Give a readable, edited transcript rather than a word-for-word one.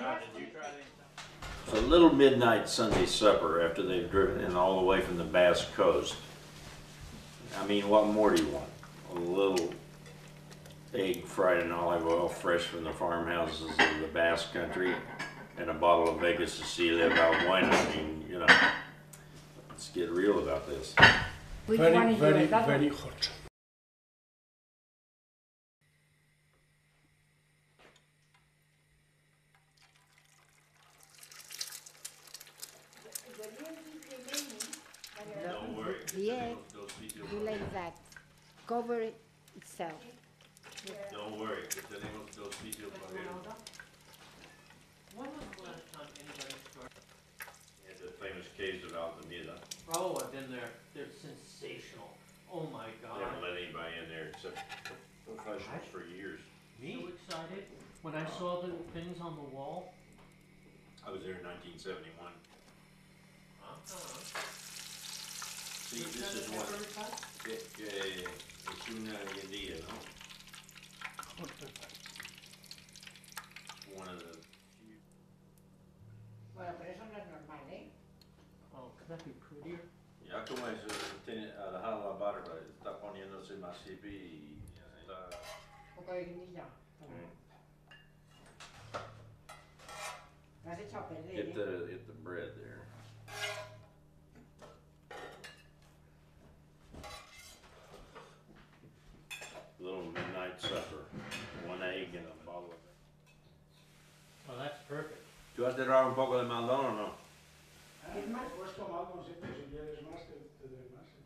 John, did you try anything? It's a little midnight Sunday supper after they've driven in all the way from the Basque coast. I mean, what more do you want? A little egg fried in olive oil, fresh from the farmhouses of the Basque country, and a bottle of Vega Cecilia Valbuena. I mean, you know, let's get real about this. Very, very, very hot. Don't worry. The egg will like that, cover it itself. Don't worry, tenemos dos sitios para ver. When was the last time anybody started? Yeah, the famous caves of Altamira. Oh, I've been there. They're sensational. Oh my God. They haven't let anybody in there except professionals for years. Me? So excited when I saw the things on the wall. I was there in 1971. See, this is what. Es una idea, no? One of the. Bueno, pero eso no es normal, eh? Oh, could that be prettier? Ya como eso tiene a dejar la barba, está poniéndose más hippie. Un poco de guinilla. Lo has echado a perder. Get the bread there. Little midnight supper, one egg and a bottle of it. Well, that's perfect. ¿Tú has tirado un poco de Maldon o no? Es más, puesto Maldon siempre, si quieres más, te doy más.